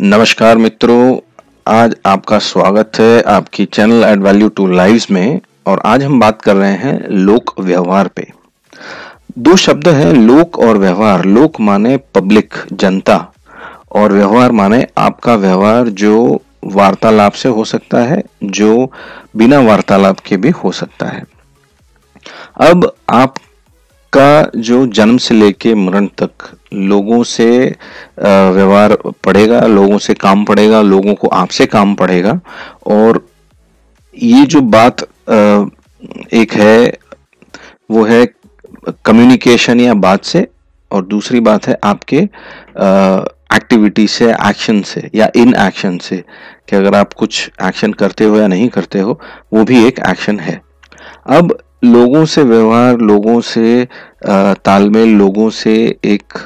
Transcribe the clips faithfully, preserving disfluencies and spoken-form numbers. नमस्कार मित्रों, आज आपका स्वागत है आपकी channel add value to lives में। और आज हम बात कर रहे हैं लोक व्यवहार पे। दो शब्द हैं लोक और व्यवहार। लोक माने पब्लिक, जनता, और व्यवहार माने आपका व्यवहार जो वार्तालाप से हो सकता है, जो बिना वार्तालाप के भी हो सकता है। अब आप का जो जन्म से लेके मरण तक लोगों से व्यवहार पड़ेगा, लोगों से काम पड़ेगा, लोगों को आपसे काम पड़ेगा। और ये जो बात एक है वो है कम्युनिकेशन या बात से, और दूसरी बात है आपके एक्टिविटी से, एक्शन से या इन एक्शन से, कि अगर आप कुछ एक्शन करते हो या नहीं करते हो, वो भी एक एक्शन है। अब लोगों से व्यवहार, लोगों से तालमेल, लोगों से एक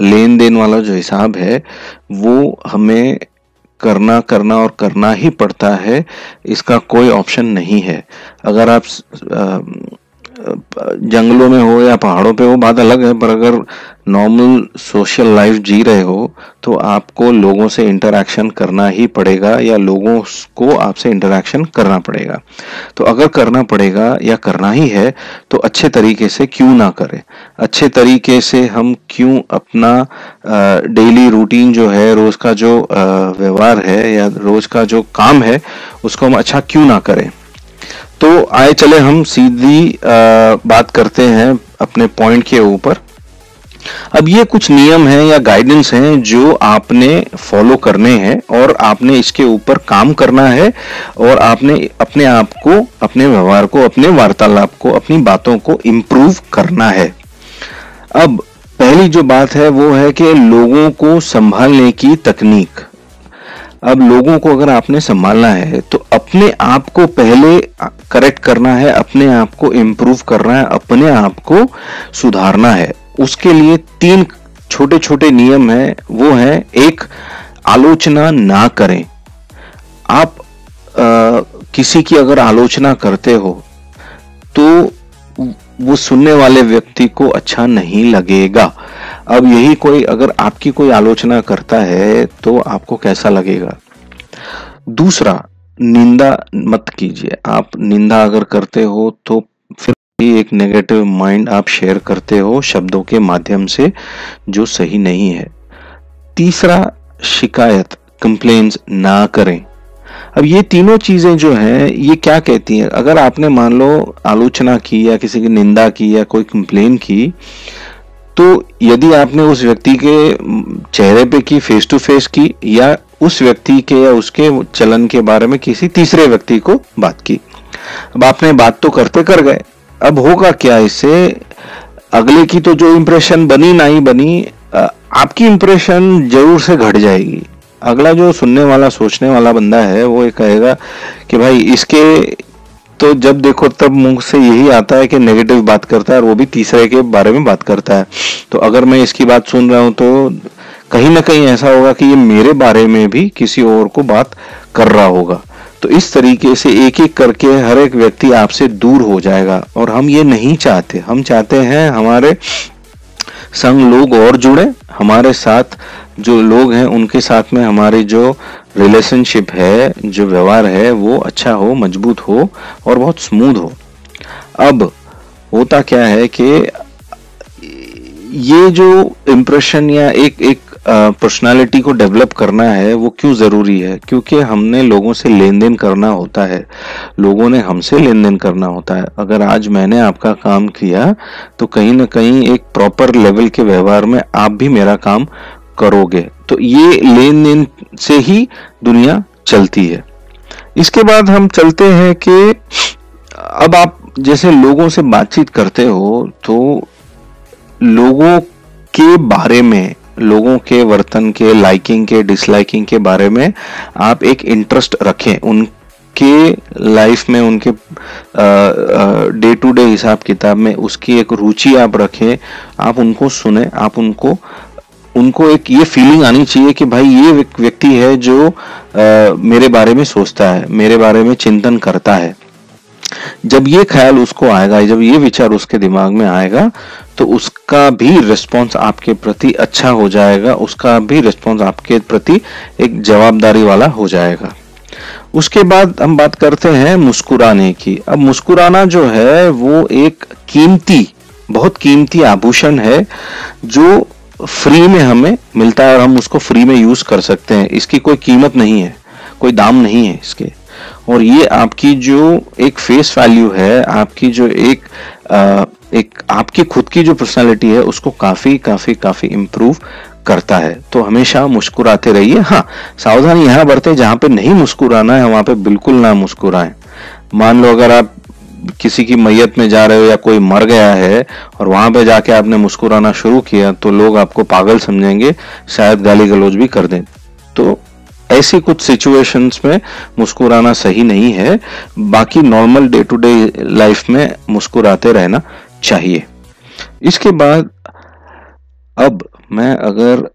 लेन देन वाला जो हिसाब है वो हमें करना करना और करना ही पड़ता है, इसका कोई ऑप्शन नहीं है। अगर आप जंगलों में हो या पहाड़ों पे हो बात अलग है, पर अगर नॉर्मल सोशल लाइफ जी रहे हो तो आपको लोगों से इंटरैक्शन करना ही पड़ेगा, या लोगों को आपसे इंटरैक्शन करना पड़ेगा। तो अगर करना पड़ेगा या करना ही है तो अच्छे तरीके से क्यों ना करें। अच्छे तरीके से हम क्यों अपना डेली रूटीन जो है, रोज़ का जो व्यवहार है या रोज़ का जो काम है, उसको हम अच्छा क्यों ना करें। तो आए चले हम सीधी बात करते हैं अपने पॉइंट के ऊपर। अब ये कुछ नियम हैं या गाइडेंस हैं जो आपने फॉलो करने हैं, और आपने इसके ऊपर काम करना है, और आपने अपने आप को, अपने व्यवहार को, अपने वार्तालाप को, अपनी बातों को इम्प्रूव करना है। अब पहली जो बात है वो है कि लोगों को संभालने की तकनीक। अब लोगों को अगर आपने संभालना है तो अपने आप को पहले करेक्ट करना है, अपने आप को इम्प्रूव करना है, अपने आप को सुधारना है। उसके लिए तीन छोटे छोटे नियम हैं। वो है, एक, आलोचना ना करें। आप आ, किसी की अगर आलोचना करते हो तो वो सुनने वाले व्यक्ति को अच्छा नहीं लगेगा। अब यही कोई अगर आपकी कोई आलोचना करता है तो आपको कैसा लगेगा। दूसरा, निंदा मत कीजिए। आप निंदा अगर करते हो तो फिर एक नेगेटिव माइंड आप शेयर करते हो शब्दों के माध्यम से, जो सही नहीं है। तीसरा, शिकायत, कंप्लेंट्स ना करें। अब ये तीनों चीज़ें जो हैं ये क्या कहती हैं, अगर आपने मान लो आलोचना की या किसी की निंदा की या कोई कंप्लेन की, तो यदि आपने उस व्यक्ति के चेहरे पे की, फेस टू फेस की, या उस व्यक्ति के या उसके चलन के बारे में किसी तीसरे व्यक्ति को बात की, अब आपने बात तो करते कर गए, अब होगा क्या, इससे अगले की तो जो इम्प्रेशन बनी ना ही बनी, आपकी इम्प्रेशन जरूर से घट जाएगी। अगला जो सुनने वाला, सोचने वाला बंदा है वो ये कहेगा कि भाई इसके तो जब देखो तब मुंह से यही आता है कि नेगेटिव बात करता है, और वो भी तीसरे के बारे में बात करता है। तो अगर मैं इसकी बात सुन रहा हूँ तो कहीं ना कहीं ऐसा होगा कि ये मेरे बारे में भी किसी और को बात कर रहा होगा। तो इस तरीके से एक एक करके हर एक व्यक्ति आपसे दूर हो जाएगा, और हम ये नहीं चाहते। हम चाहते हैं हमारे संग लोग और जुड़े, हमारे साथ जो लोग हैं उनके साथ में हमारी जो रिलेशनशिप है, जो व्यवहार है, वो अच्छा हो, मजबूत हो और बहुत स्मूथ हो। अब होता क्या है कि ये जो इम्प्रेशन या एक एक पर्सनालिटी को डेवलप करना है वो क्यों ज़रूरी है, क्योंकि हमने लोगों से लेन देन करना होता है, लोगों ने हमसे लेन देन करना होता है। अगर आज मैंने आपका काम किया तो कहीं ना कहीं एक प्रॉपर लेवल के व्यवहार में आप भी मेरा काम करोगे। तो ये लेन देन से ही दुनिया चलती है। इसके बाद हम चलते हैं कि अब आप जैसे लोगों से बातचीत करते हो तो लोगों के बारे में, लोगों के वर्तन के, लाइकिंग के, डिसलाइकिंग के बारे में आप एक इंटरेस्ट रखें। उनके लाइफ में, उनके डे टू डे हिसाब किताब में उसकी एक रुचि आप रखें। आप उनको सुने, आप उनको उनको एक ये फीलिंग आनी चाहिए कि भाई ये व्यक्ति है जो आ, मेरे बारे में सोचता है, मेरे बारे में चिंतन करता है। जब ये ख्याल उसको आएगा, जब ये विचार उसके दिमाग में आएगा, तो उसका भी रिस्पॉन्स आपके प्रति अच्छा हो जाएगा, उसका भी रिस्पॉन्स आपके प्रति एक जवाबदारी वाला हो जाएगा। उसके बाद हम बात करते हैं मुस्कुराने की। अब मुस्कुराना जो है वो एक कीमती, बहुत कीमती आभूषण है जो फ्री में हमें मिलता है और हम उसको फ्री में यूज कर सकते हैं। इसकी कोई कीमत नहीं है, कोई दाम नहीं है इसके। और ये आपकी जो एक फेस वैल्यू है, आपकी जो एक आ, एक आपकी खुद की जो पर्सनालिटी है, उसको काफी काफी काफी इम्प्रूव करता है। तो हमेशा मुस्कुराते रहिए। हाँ, सावधानी यहाँ बरतें, जहाँ पे नहीं मुस्कुराना है वहाँ पे बिल्कुल ना मुस्कुराएं। मान लो अगर आप किसी की मैयत में जा रहे हो या कोई मर गया है और वहां पे जाके आपने मुस्कुराना शुरू किया तो लोग आपको पागल समझेंगे, शायद गाली गलौज भी कर दें। तो ऐसी कुछ सिचुएशंस में मुस्कुराना सही नहीं है। बाकी normal day to day life में मुस्कुराते रहना चाहिए। इसके बाद अब मैं अगर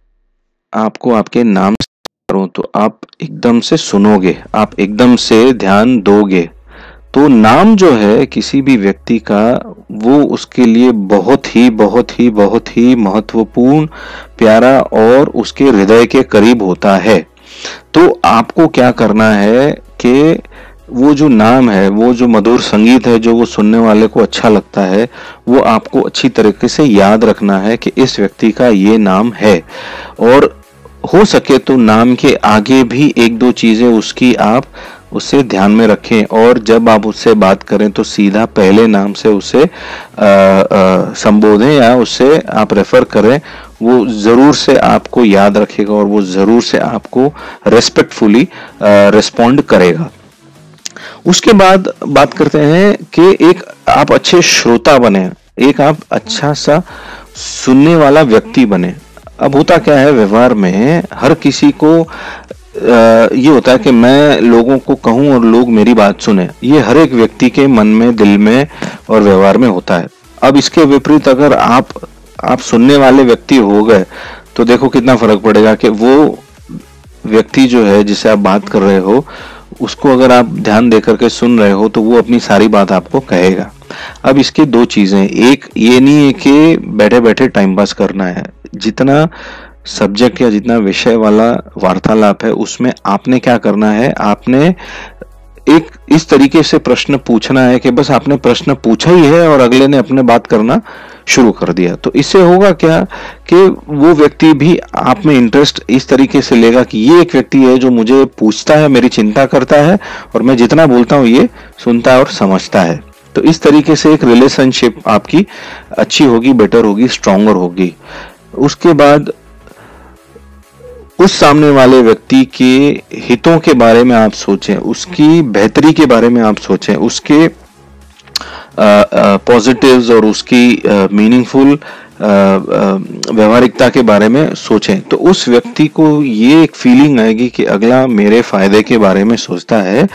आपको आपके नाम से करूं तो आप एकदम से सुनोगे, आप एकदम से ध्यान दोगे। तो नाम जो है किसी भी व्यक्ति का, वो उसके लिए बहुत ही बहुत ही बहुत ही महत्वपूर्ण, प्यारा और उसके हृदय के करीब होता है। तो आपको क्या करना है कि वो जो नाम है, वो जो मधुर संगीत है जो वो सुनने वाले को अच्छा लगता है, वो आपको अच्छी तरीके से याद रखना है कि इस व्यक्ति का ये नाम है। और हो सके तो नाम के आगे भी एक दो चीजें उसकी आप उसे ध्यान में रखें, और जब आप उससे बात करें तो सीधा पहले नाम से उसे संबोधें या उसे आप रेफर करें। वो ज़रूर से आपको याद रखेगा और वो ज़रूर से आपको रेस्पेक्टफुली रिस्पॉन्ड करेगा। उसके बाद बात करते हैं कि एक आप अच्छे श्रोता बने, एक आप अच्छा सा सुनने वाला व्यक्ति बने। अब होता क्या है व्यवहार में, हर किसी को ये होता है कि मैं लोगों को कहूं और लोग मेरी बात सुने। ये हर एक व्यक्ति के मन में, दिल में और व्यवहार में होता है। अब इसके विपरीत अगर आप आप सुनने वाले व्यक्ति हो गए तो देखो कितना फर्क पड़ेगा कि वो व्यक्ति जो है जिसे आप बात कर रहे हो उसको अगर आप ध्यान देकर के सुन रहे हो तो वो अपनी सारी बात आपको कहेगा। अब इसकी दो चीजें, एक ये नहीं है कि बैठे बैठे टाइम पास करना है। जितना सब्जेक्ट या जितना विषय वाला वार्तालाप है उसमें आपने क्या करना है, आपने एक इस तरीके से प्रश्न पूछना है कि बस आपने प्रश्न पूछा ही है और अगले ने अपने बात करना शुरू कर दिया। तो इससे होगा क्या कि वो व्यक्ति भी आप में इंटरेस्ट इस तरीके से लेगा कि ये एक व्यक्ति है जो मुझे पूछता है, मेरी चिंता करता है और मैं जितना बोलता हूँ ये सुनता है और समझता है। तो इस तरीके से एक रिलेशनशिप आपकी अच्छी होगी, बेटर होगी, स्ट्रॉन्गर होगी। उसके बाद उस सामने वाले व्यक्ति के हितों के बारे में आप सोचें, उसकी बेहतरी के बारे में आप सोचें, उसके पॉजिटिव्स और उसकी मीनिंगफुल व्यवहारिकता के बारे में सोचें। तो उस व्यक्ति को ये एक फीलिंग आएगी कि अगला मेरे फायदे के बारे में सोचता है,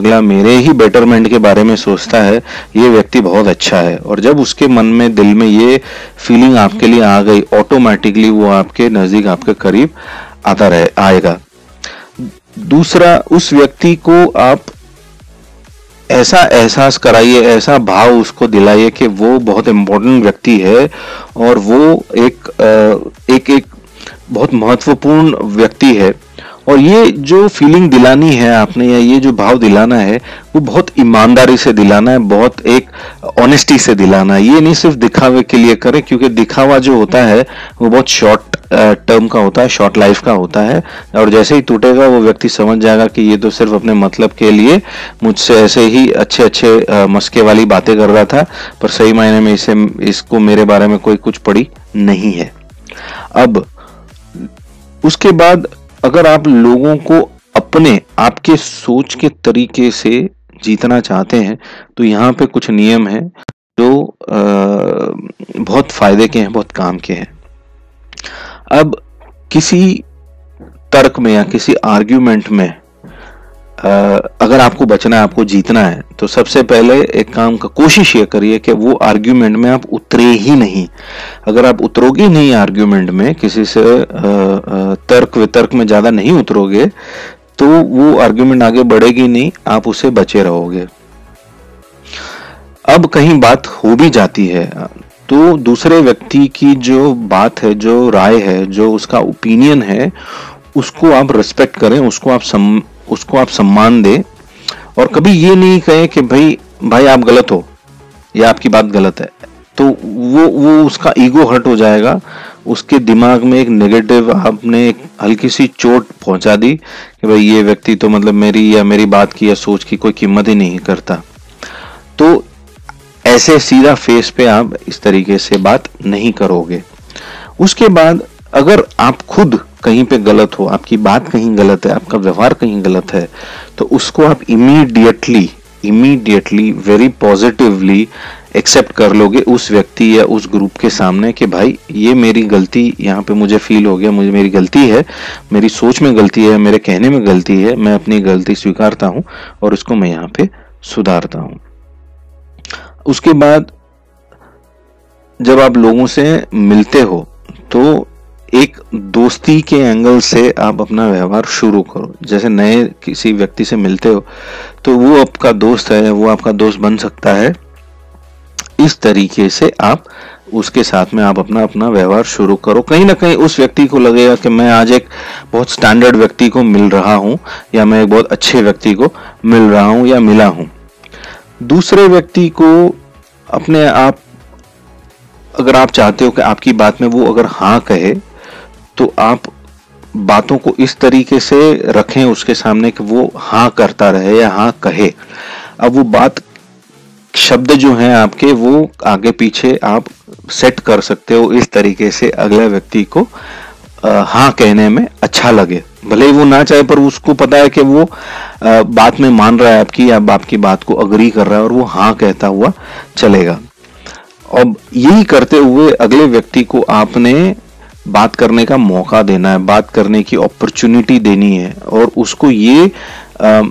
अगला मेरे ही बेटरमेंट के बारे में सोचता है, ये व्यक्ति बहुत अच्छा है। और जब उसके मन में, दिल में ये फीलिंग आपके लिए आ गई, ऑटोमेटिकली वो आपके नजदीक, आपके करीब आता रहे आएगा। दूसरा, उस व्यक्ति को आप ऐसा एहसास कराइए, ऐसा भाव उसको दिलाइए कि वो बहुत इम्पोर्टेंट व्यक्ति है और वो एक एक एक बहुत महत्वपूर्ण व्यक्ति है। और ये जो फीलिंग दिलानी है आपने, या ये जो भाव दिलाना है, वो बहुत ईमानदारी से दिलाना है, बहुत एक ऑनेस्टी से दिलाना है। ये नहीं सिर्फ दिखावे के लिए करें, क्योंकि दिखावा जो होता है वो बहुत शॉर्ट टर्म का होता है, शॉर्ट लाइफ का होता है। और जैसे ही टूटेगा वो व्यक्ति समझ जाएगा कि ये तो सिर्फ अपने मतलब के लिए मुझसे ऐसे ही अच्छे अच्छे मस्के वाली बातें कर रहा था, पर सही मायने में इसे इसको मेरे बारे में कोई कुछ पड़ी नहीं है। अब उसके बाद अगर आप लोगों को अपने, आपके सोच के तरीके से जीतना चाहते हैं तो यहाँ पे कुछ नियम हैं जो आ, बहुत फायदे के हैं, बहुत काम के हैं। अब किसी तर्क में या किसी आर्ग्यूमेंट में आ, अगर आपको बचना है, आपको जीतना है, तो सबसे पहले एक काम का कोशिश ये करिए कि वो आर्ग्यूमेंट में आप उतरे ही नहीं। अगर आप उतरोगे नहीं आर्ग्यूमेंट में, किसी से आ, आ, तर्क वितर्क में ज़्यादा नहीं उतरोगे, तो वो आर्ग्यूमेंट आगे बढ़ेगी नहीं, आप उससे बचे रहोगे। अब कहीं बात हो भी जाती है तो दूसरे व्यक्ति की जो बात है, जो राय है, जो उसका ओपिनियन है, उसको आप रिस्पेक्ट करें, उसको आप सम, उसको आप सम्मान दें और कभी ये नहीं कहें कि भाई भाई आप गलत हो या आपकी बात गलत है। तो वो वो उसका ईगो हर्ट हो जाएगा, उसके दिमाग में एक नेगेटिव आपने एक हल्की सी चोट पहुंचा दी कि भाई ये व्यक्ति तो मतलब मेरी या मेरी बात की या सोच की कोई कीमत ही नहीं करता। तो ऐसे सीधा फेस पे आप इस तरीके से बात नहीं करोगे। उसके बाद अगर आप खुद कहीं पे गलत हो, आपकी बात कहीं गलत है, आपका व्यवहार कहीं गलत है, तो उसको आप immediately immediately very positively accept कर लोगे उस व्यक्ति या उस ग्रुप के सामने कि भाई ये मेरी गलती, यहाँ पे मुझे फील हो गया, मुझे मेरी गलती है, मेरी सोच में गलती है, मेरे कहने में गलती है, मैं अपनी गलती स्वीकारता हूँ और इसको मैं यहाँ पे सुधारता हूँ। उसके बाद जब आप लोगों से मिलते हो तो एक दोस्ती के एंगल से आप अपना व्यवहार शुरू करो। जैसे नए किसी व्यक्ति से मिलते हो तो वो आपका दोस्त है, वो आपका दोस्त बन सकता है, इस तरीके से आप उसके साथ में आप अपना अपना व्यवहार शुरू करो। कहीं ना कहीं उस व्यक्ति को लगेगा कि मैं आज एक बहुत स्टैंडर्ड व्यक्ति को मिल रहा हूँ या मैं एक बहुत अच्छे व्यक्ति को मिल रहा हूँ या मिला हूँ। दूसरे व्यक्ति को अपने आप, अगर आप चाहते हो कि आपकी बात में वो अगर हाँ कहे, तो आप बातों को इस तरीके से रखें उसके सामने कि वो हाँ करता रहे या हाँ कहे। अब वो बात, शब्द जो हैं आपके, वो आगे पीछे आप सेट कर सकते हो इस तरीके से अगले व्यक्ति को हाँ कहने में अच्छा लगे। भले ही वो ना चाहे पर उसको पता है कि वो बात में मान रहा है आपकी या आपकी बात को अग्री कर रहा है और वो हाँ कहता हुआ चलेगा। अब यही करते हुए अगले व्यक्ति को आपने बात करने का मौका देना है, बात करने की अपॉर्चुनिटी देनी है और उसको ये आ,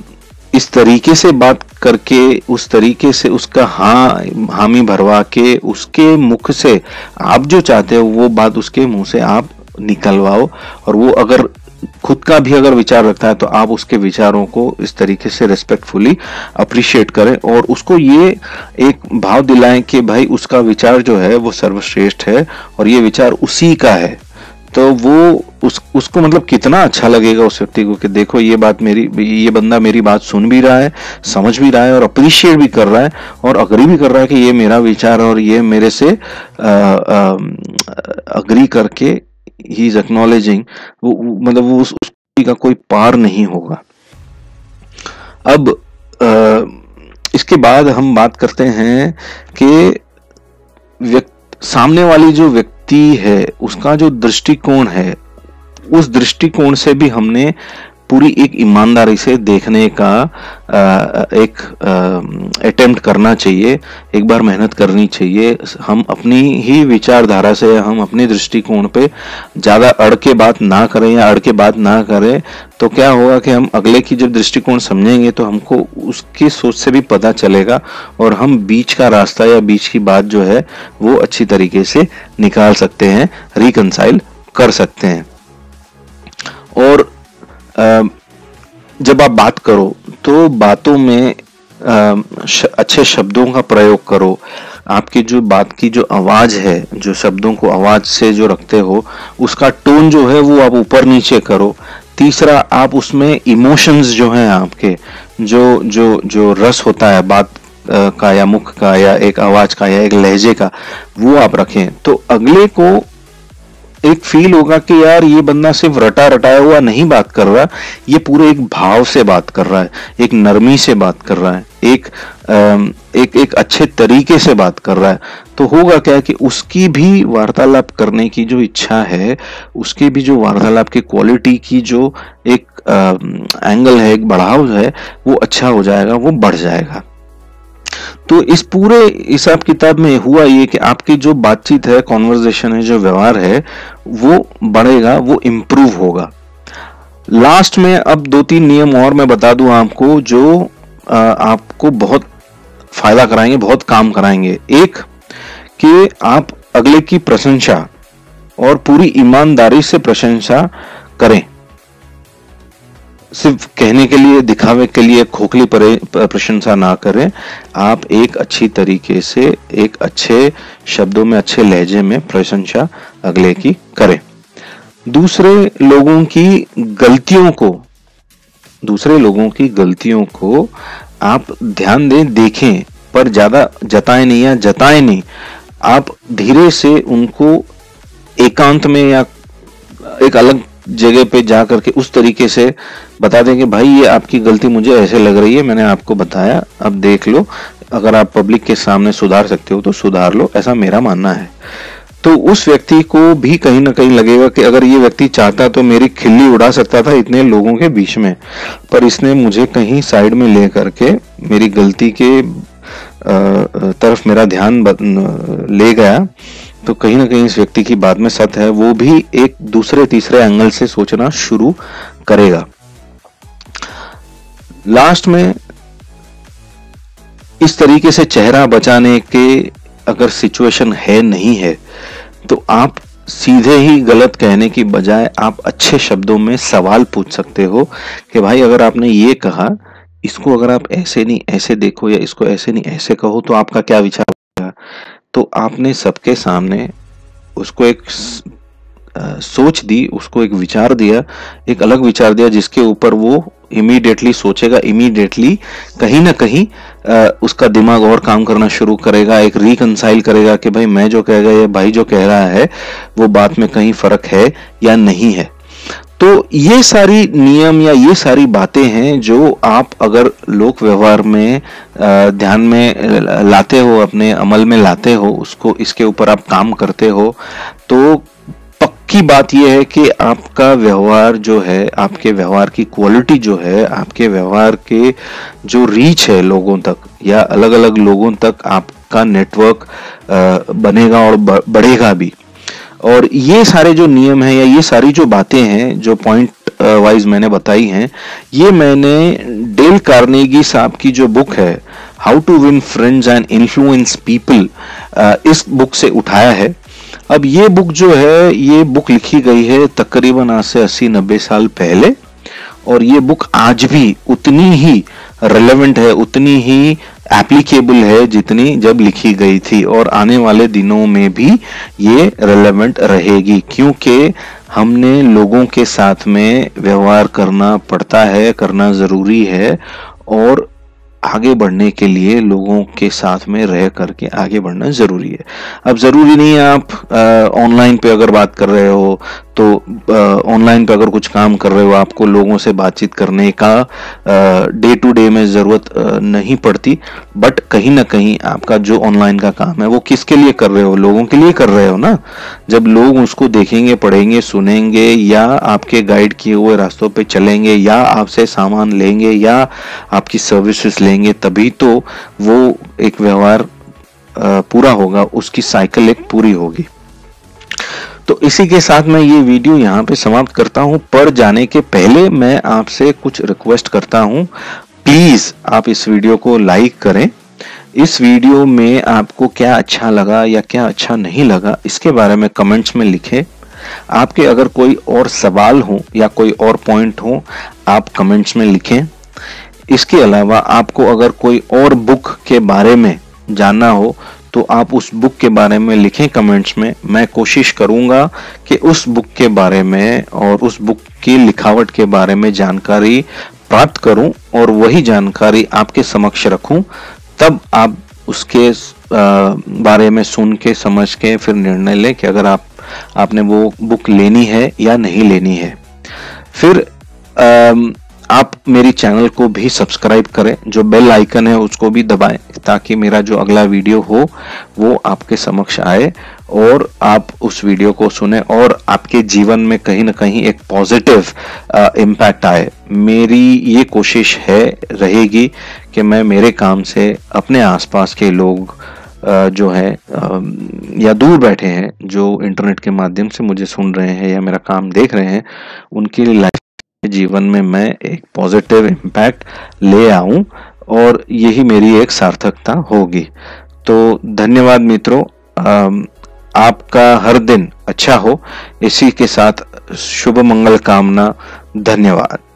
इस तरीके से बात करके, उस तरीके से उसका हाँ हामी भरवा के उसके मुख से आप जो चाहते हो वो बात उसके मुंह से आप निकलवाओ। और वो अगर खुद का भी अगर विचार रखता है तो आप उसके विचारों को इस तरीके से रिस्पेक्टफुली अप्रिशिएट करें और उसको ये एक भाव दिलाएं कि भाई उसका विचार जो है वो सर्वश्रेष्ठ है और ये विचार उसी का है। तो वो उस उसको मतलब कितना अच्छा लगेगा उस व्यक्ति को कि देखो ये बात मेरी, ये बंदा मेरी बात सुन भी रहा है, समझ भी रहा है और अप्रिशिएट भी कर रहा है और अग्री भी कर रहा है कि ये मेरा विचार और ये मेरे से अग्री करके ही इज एक्नॉलेजिंग, वो मतलब वो उस उसकी का कोई पार नहीं होगा। अब आ, इसके बाद हम बात करते हैं कि सामने वाली जो व्यक्ति है उसका जो दृष्टिकोण है, उस दृष्टिकोण से भी हमने पूरी एक ईमानदारी से देखने का एक अटेम्प्ट करना चाहिए, एक बार मेहनत करनी चाहिए। हम अपनी ही विचारधारा से, हम अपने दृष्टिकोण पे ज़्यादा अड़ के बात ना करें या अड़ के बात ना करें तो क्या होगा कि हम अगले की जब दृष्टिकोण समझेंगे तो हमको उसकी सोच से भी पता चलेगा और हम बीच का रास्ता या बीच की बात जो है वो अच्छी तरीके से निकाल सकते हैं, रिकनसाइल कर सकते हैं। और जब आप बात करो तो बातों में अच्छे शब्दों का प्रयोग करो। आपकी जो बात की जो आवाज़ है, जो शब्दों को आवाज़ से जो रखते हो, उसका टोन जो है वो आप ऊपर नीचे करो। तीसरा, आप उसमें इमोशंस जो हैं आपके, जो जो जो रस होता है बात का या मुख का या एक आवाज़ का या एक लहजे का, वो आप रखें तो अगले को एक फील होगा कि यार ये बंदा सिर्फ रटा रटाया हुआ नहीं बात कर रहा, ये पूरे एक भाव से बात कर रहा है, एक नरमी से बात कर रहा है, एक एक एक अच्छे तरीके से बात कर रहा है। तो होगा क्या कि उसकी भी वार्तालाप करने की जो इच्छा है, उसकी भी जो वार्तालाप की क्वालिटी की जो एक आ, एंगल है, एक बढ़ाव है, वो अच्छा हो जाएगा, वो बढ़ जाएगा। तो इस पूरे हिसाब किताब में हुआ ये कि आपकी जो बातचीत है, कॉन्वर्जेशन है, जो व्यवहार है, वो बढ़ेगा, वो इम्प्रूव होगा। लास्ट में अब दो तीन नियम और मैं बता दूं आपको, जो आपको बहुत फायदा कराएंगे, बहुत काम कराएंगे। एक कि आप अगले की प्रशंसा और पूरी ईमानदारी से प्रशंसा करें। सिर्फ कहने के लिए, दिखावे के लिए खोखली प्रशंसा ना करें। आप एक अच्छी तरीके से, एक अच्छे शब्दों में, अच्छे लहजे में प्रशंसा अगले की करें। दूसरे लोगों की गलतियों को दूसरे लोगों की गलतियों को आप ध्यान दें, देखें, पर ज्यादा जताएं नहीं या जताएं नहीं। आप धीरे से उनको एकांत में या एक अलग जगह पे जा करके उस तरीके से बता दें कि भाई ये आपकी गलती मुझे ऐसे लग रही है, मैंने आपको बताया, अब देख लो, अगर आप पब्लिक के सामने सुधार सकते हो तो सुधार लो, ऐसा मेरा मानना है। तो उस व्यक्ति को भी कहीं ना कहीं लगेगा कि अगर ये व्यक्ति चाहता तो मेरी खिल्ली उड़ा सकता था इतने लोगों के बीच में, पर इसने मुझे कहीं साइड में ले करके मेरी गलती के तरफ मेरा ध्यान ले गया। तो कहीं ना कहीं इस व्यक्ति की बात में सत्य है, वो भी एक दूसरे तीसरे एंगल से सोचना शुरू करेगा। लास्ट में, इस तरीके से चेहरा बचाने के अगर सिचुएशन है नहीं है तो आप सीधे ही गलत कहने की बजाय आप अच्छे शब्दों में सवाल पूछ सकते हो कि भाई अगर आपने ये कहा, इसको अगर आप ऐसे नहीं ऐसे देखो या इसको ऐसे नहीं ऐसे कहो तो आपका क्या विचार होगा। तो आपने सबके सामने उसको एक सोच दी, उसको एक विचार दिया, एक अलग विचार दिया जिसके ऊपर वो इमीडिएटली सोचेगा। इमीडिएटली कहीं ना कहीं उसका दिमाग और काम करना शुरू करेगा, एक रिकंसाइल करेगा कि भाई मैं जो कह गया या भाई जो कह रहा है वो बात में कहीं फर्क है या नहीं है। तो ये सारी नियम या ये सारी बातें हैं जो आप अगर लोक व्यवहार में ध्यान में लाते हो, अपने अमल में लाते हो, उसको इसके ऊपर आप काम करते हो, तो की बात यह है कि आपका व्यवहार जो है, आपके व्यवहार की क्वालिटी जो है, आपके व्यवहार के जो रीच है लोगों तक या अलग अलग लोगों तक, आपका नेटवर्क बनेगा और बढ़ेगा भी। और ये सारे जो नियम हैं या ये सारी जो बातें हैं जो पॉइंट वाइज मैंने बताई हैं, ये मैंने डेल कार्नेगी साहब की जो बुक है how to win friends and influence people, इस बुक से उठाया है। अब ये बुक जो है, ये बुक लिखी गई है तकरीबन आज से अस्सी नब्बे साल पहले और ये बुक आज भी उतनी ही रेलेवेंट है, उतनी ही एप्लीकेबल है जितनी जब लिखी गई थी, और आने वाले दिनों में भी ये रेलेवेंट रहेगी क्योंकि हमने लोगों के साथ में व्यवहार करना पड़ता है, करना जरूरी है, और आगे बढ़ने के लिए लोगों के साथ में रह करके आगे बढ़ना जरूरी है। अब जरूरी नहीं है आप ऑनलाइन पे अगर बात कर रहे हो तो ऑनलाइन पे अगर कुछ काम कर रहे हो आपको लोगों से बातचीत करने का डे टू डे में ज़रूरत नहीं पड़ती, बट कहीं ना कहीं आपका जो ऑनलाइन का काम है वो किसके लिए कर रहे हो, लोगों के लिए कर रहे हो ना। जब लोग उसको देखेंगे, पढ़ेंगे, सुनेंगे या आपके गाइड किए हुए रास्तों पे चलेंगे या आपसे सामान लेंगे या आपकी सर्विसेज लेंगे, तभी तो वो एक व्यवहार पूरा होगा, उसकी साइकिल एक पूरी होगी। तो इसी के साथ मैं ये वीडियो यहाँ पे समाप्त करता हूँ। पर जाने के पहले मैं आपसे कुछ रिक्वेस्ट करता हूँ, प्लीज़ आप इस वीडियो को लाइक करें। इस वीडियो में आपको क्या अच्छा लगा या क्या अच्छा नहीं लगा इसके बारे में कमेंट्स में लिखें। आपके अगर कोई और सवाल हो या कोई और पॉइंट हो आप कमेंट्स में लिखें। इसके अलावा आपको अगर कोई और बुक के बारे में जानना हो तो आप उस बुक के बारे में लिखें कमेंट्स में, मैं कोशिश करूंगा कि उस बुक के बारे में और उस बुक की लिखावट के बारे में जानकारी प्राप्त करूं और वही जानकारी आपके समक्ष रखूं, तब आप उसके बारे में सुन के समझ के फिर निर्णय लें कि अगर आप आपने वो बुक लेनी है या नहीं लेनी है। फिर आ, आप मेरी चैनल को भी सब्सक्राइब करें, जो बेल आइकन है उसको भी दबाएं ताकि मेरा जो अगला वीडियो हो वो आपके समक्ष आए और आप उस वीडियो को सुने और आपके जीवन में कहीं ना कहीं एक पॉजिटिव इम्पैक्ट आए। मेरी ये कोशिश है रहेगी कि मैं मेरे काम से अपने आसपास के लोग आ, जो है आ, या दूर बैठे हैं जो इंटरनेट के माध्यम से मुझे सुन रहे हैं या मेरा काम देख रहे हैं, उनके लिए जीवन में मैं एक पॉजिटिव इम्पैक्ट ले आऊं और यही मेरी एक सार्थकता होगी। तो धन्यवाद मित्रों, आपका हर दिन अच्छा हो, इसी के साथ शुभ मंगल कामना। धन्यवाद।